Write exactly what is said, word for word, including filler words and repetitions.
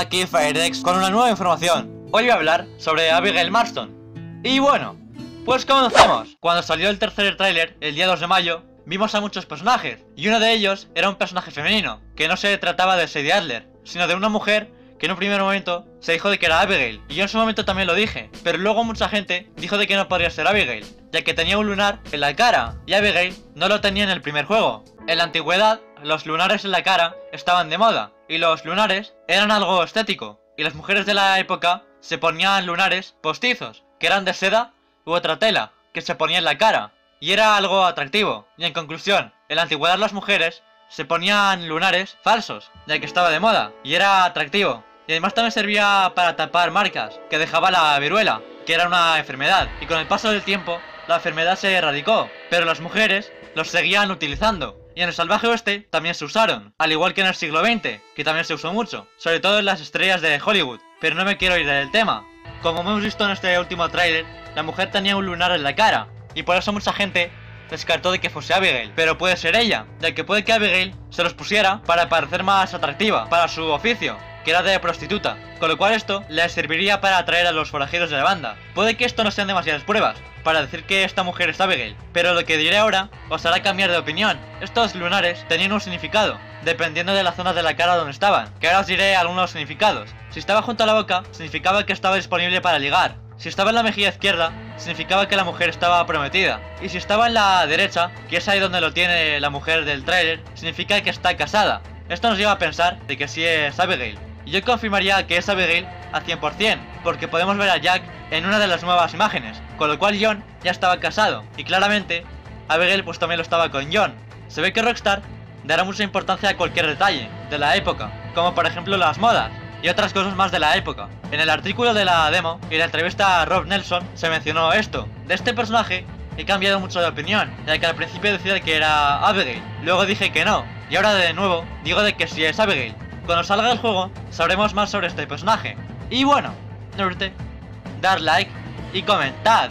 Hola aquí Firex con una nueva información. Hoy voy a hablar sobre Abigail Marston. Y bueno, pues comencemos. Cuando salió el tercer tráiler, el día dos de mayo, vimos a muchos personajes. Y uno de ellos era un personaje femenino, que no se trataba de Sadie Adler, sino de una mujer que en un primer momento se dijo de que era Abigail. Y yo en su momento también lo dije, pero luego mucha gente dijo de que no podría ser Abigail, ya que tenía un lunar en la cara, y Abigail no lo tenía en el primer juego. En la antigüedad, los lunares en la cara estaban de moda, y los lunares eran algo estético, y las mujeres de la época se ponían lunares postizos, que eran de seda u otra tela, que se ponía en la cara, y era algo atractivo. Y en conclusión, en la antigüedad las mujeres se ponían lunares falsos, ya que estaba de moda, y era atractivo. Y además también servía para tapar marcas que dejaba la viruela, que era una enfermedad, y con el paso del tiempo la enfermedad se erradicó, pero las mujeres los seguían utilizando. Y en el salvaje oeste también se usaron, al igual que en el siglo veinte, que también se usó mucho, sobre todo en las estrellas de Hollywood. Pero no me quiero ir del tema. Como hemos visto en este último tráiler, la mujer tenía un lunar en la cara, y por eso mucha gente descartó de que fuese Abigail. Pero puede ser ella, ya que puede que Abigail se los pusiera para parecer más atractiva para su oficio, que era de prostituta, con lo cual esto le serviría para atraer a los forajidos de la banda. Puede que esto no sean demasiadas pruebas para decir que esta mujer es Abigail, pero lo que diré ahora os hará cambiar de opinión. Estos lunares tenían un significado, dependiendo de la zona de la cara donde estaban, que ahora os diré algunos significados. Si estaba junto a la boca, significaba que estaba disponible para ligar. Si estaba en la mejilla izquierda, significaba que la mujer estaba prometida. Y si estaba en la derecha, que es ahí donde lo tiene la mujer del tráiler, significa que está casada. Esto nos lleva a pensar de que sí es Abigail. Y yo confirmaría que es Abigail al cien por cien, porque podemos ver a Jack en una de las nuevas imágenes, con lo cual John ya estaba casado, y claramente Abigail pues también lo estaba con John. Se ve que Rockstar dará mucha importancia a cualquier detalle de la época, como por ejemplo las modas y otras cosas más de la época. En el artículo de la demo y la entrevista a Rob Nelson se mencionó esto. De este personaje he cambiado mucho de opinión, ya que al principio decía que era Abigail, luego dije que no, y ahora de nuevo digo de que sí es Abigail. Cuando salga el juego sabremos más sobre este personaje. Y bueno, no olvidéis dar like y comentad.